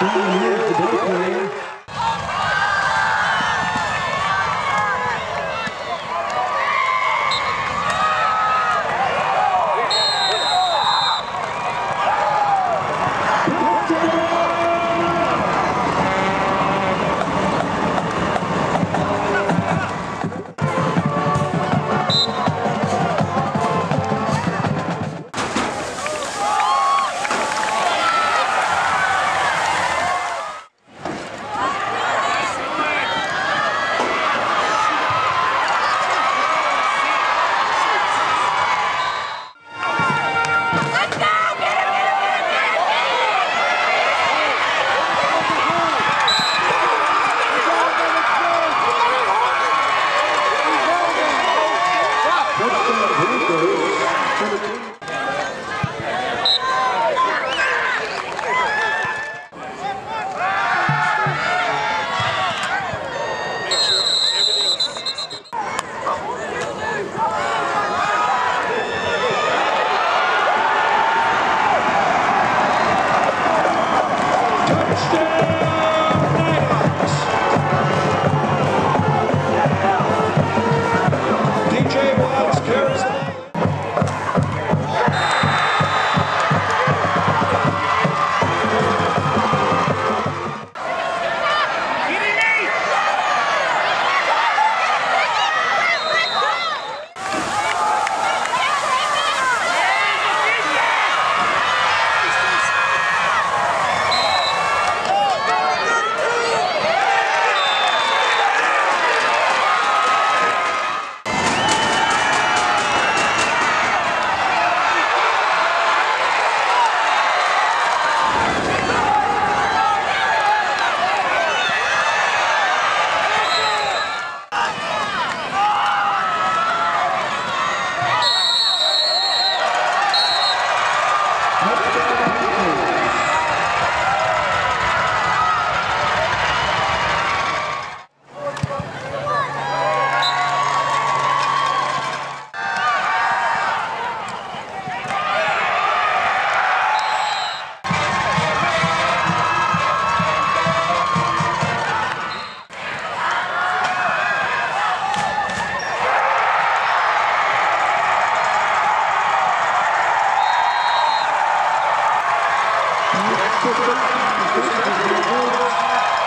Let's go.